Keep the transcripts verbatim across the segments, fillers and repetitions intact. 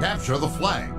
Capture the flag.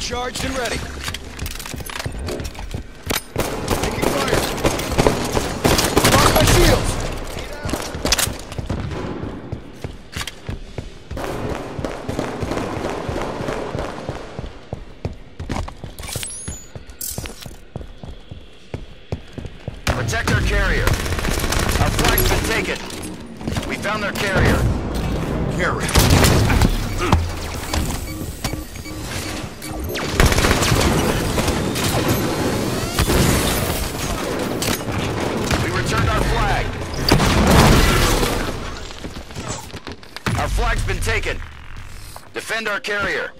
Charged and ready. Taking fire. Lock my shields. Protect our carrier. Our flag's been taken. We found their carrier. Carrier. Taken. Defend our carrier.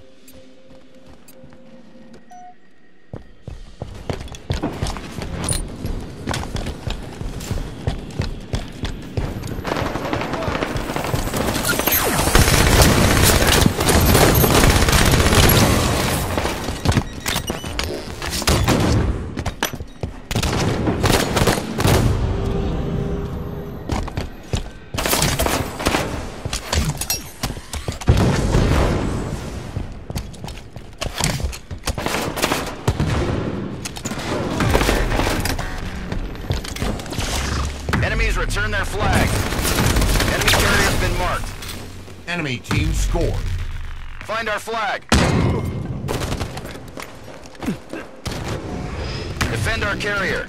Return their flag. Enemy carrier's been marked. Enemy team scored. Find our flag. Defend our carrier.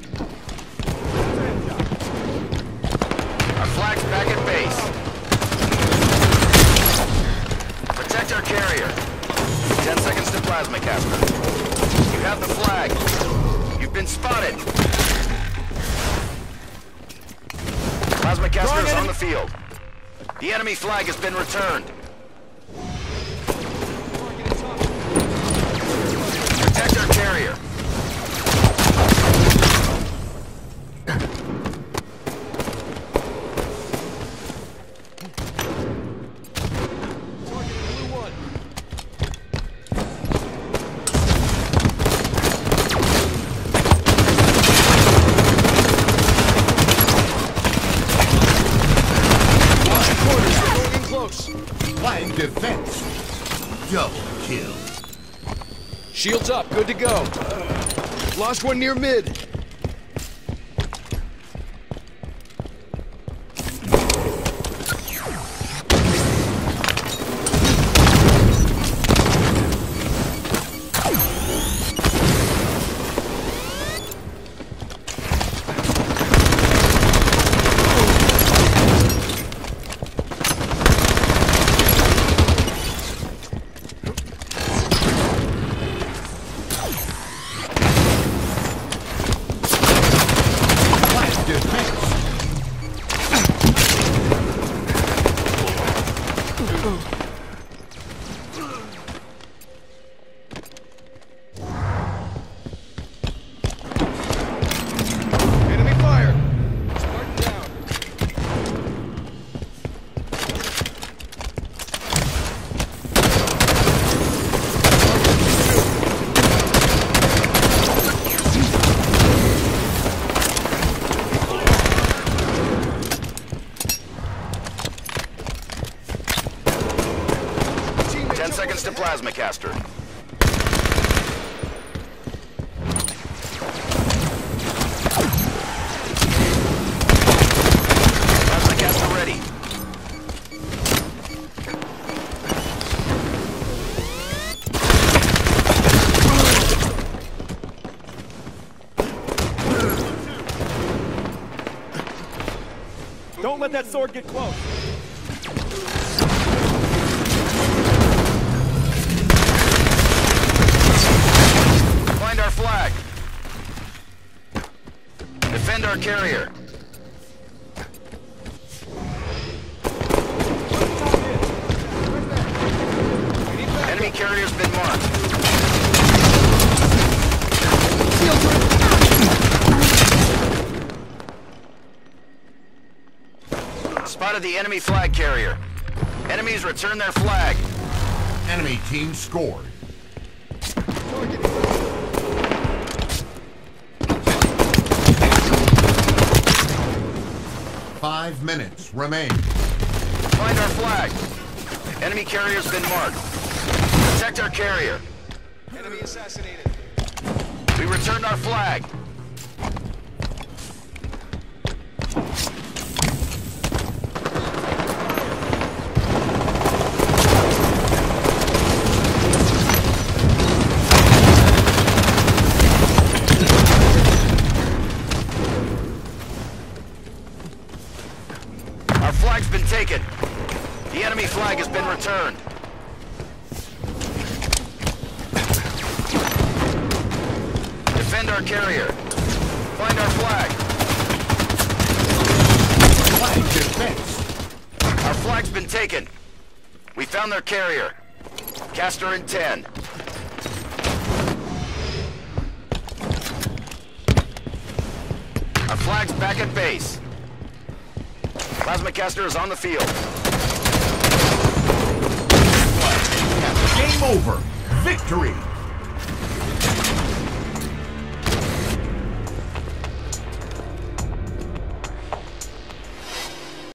Our flag's back at base. Protect our carrier. Ten seconds to plasma capture. You have the flag. You've been spotted. Plasma caster is on the field. The enemy flag has been returned. Protect our carrier. Defense. Double kill. Shields up. Good to go. Lost one near mid. They registered. Don't let that sword get close. Find our flag. Defend our carrier. Enemy carrier's been marked. Spotted the enemy flag carrier. Enemies return their flag. Enemy team scored. Five minutes remain. Find our flag. Enemy carrier's been marked. Protect our carrier. Enemy assassinated. We returned our flag. Taken. The enemy flag has been returned. Defend our carrier. Find our flag. Flag defense. Our flag's been taken. We found their carrier. Cast her in ten. Our flag's back at base. Plasma caster is on the field. Game over. Victory.